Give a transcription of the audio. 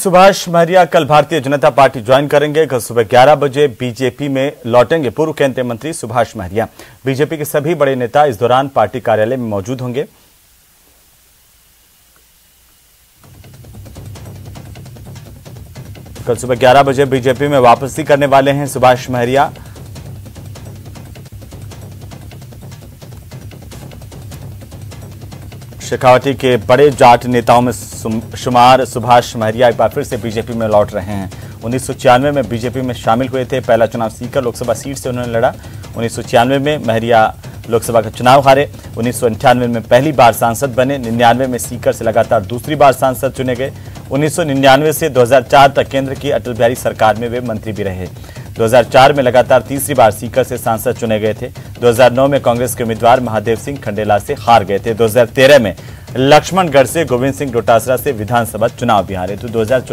सुभाष महरिया कल Bharatiya Janata party join करेंगे। कल सुबह 11 बजे बीजेपी में लौटेंगे। पूर्व केंद्रीय मंत्री सुभाष महरिया, बीजेपी के सभी बड़े नेता इस दौरान पार्टी कार्यालय में मौजूद होंगे। कल सुबह 11 बजे बीजेपी में वापसी करने वाले हैं सुभाष महरिया। शेखावटी के बड़े जाट नेताओं में शुमार सुभाष महरिया एक बार फिर से बीजेपी में लौट रहे हैं। 1996 में बीजेपी में शामिल हुए थे। पहला चुनाव सीकर लोकसभा सीट से उन्होंने लड़ा। 1996 में महरिया लोकसभा का चुनाव हारे। 1998 में पहली बार सांसद बने। 1999 में सीकर से लगातार दूसरी बार सांसद चुने गए। 1999 से 2004 तक केंद्र की अटल बिहारी सरकार में वे मंत्री भी रहे। 2004 में लगातार तीसरी बार सीकर से सांसद चुने गए थे। 2009 में कांग्रेस के उम्मीदवार महादेव सिंह खंडेला से हार गए थे। 2013 में लक्ष्मणगढ़ से गोविंद सिंह डोटासरा से विधानसभा चुनाव भी हारे। तो 2014